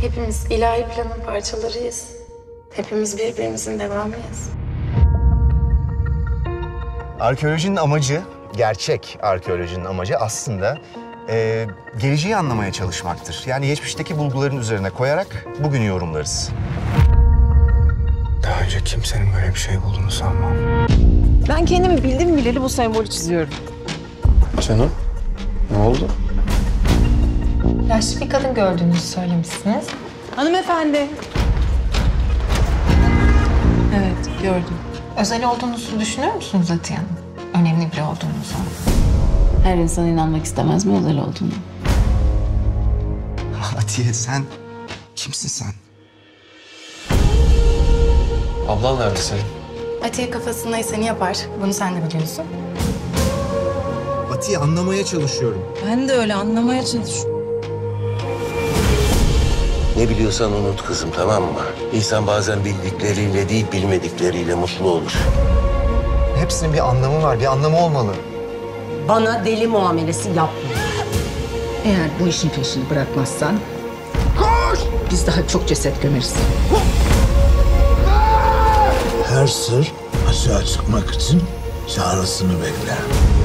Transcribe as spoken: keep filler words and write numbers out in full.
Hepimiz ilahi planın parçalarıyız. Hepimiz birbirimizin devamıyız. Arkeolojinin amacı, gerçek arkeolojinin amacı aslında e, geleceği anlamaya çalışmaktır. Yani geçmişteki bulguların üzerine koyarak bugünü yorumlarız. Daha önce kimsenin böyle bir şey bulduğunu sanmam. Ben kendimi bildim bileli bu sembolü çiziyorum. Canım, ne oldu? Yaşlı bir kadın gördüğünüzü söylemişsiniz. Hanımefendi. Evet, gördüm. Özel olduğunuzu düşünüyor musunuz Atiye Hanım? Önemli biri olduğunuzu. Her insan inanmak istemez mi özel olduğunu? Atiye sen kimsin sen? Ablan nerede senin? Atiye kafasında iseni yapar. Bunu sen de biliyorsun. Atiye anlamaya çalışıyorum. Ben de öyle anlamaya çalışıyorum. Ne biliyorsan unut kızım, tamam mı? İnsan bazen bildikleriyle değil, bilmedikleriyle mutlu olur. Hepsinin bir anlamı var, bir anlamı olmalı. Bana deli muamelesi yapma. Eğer bu işin peşini bırakmazsan... Koş! Biz daha çok ceset gömeriz. Her sır açığa çıkmak için çağrısını bekler.